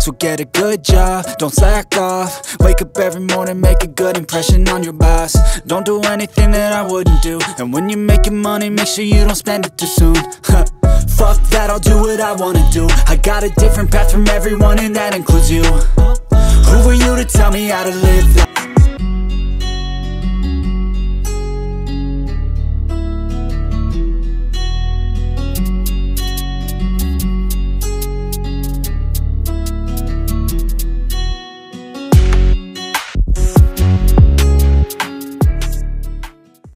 So get a good job, don't slack off. Wake up every morning, make a good impression on your boss. Don't do anything that I wouldn't do, and when you're making money, make sure you don't spend it too soon. Fuck that, I'll do what I wanna do. I got a different path from everyone and that includes you. Who are you to tell me how to live life?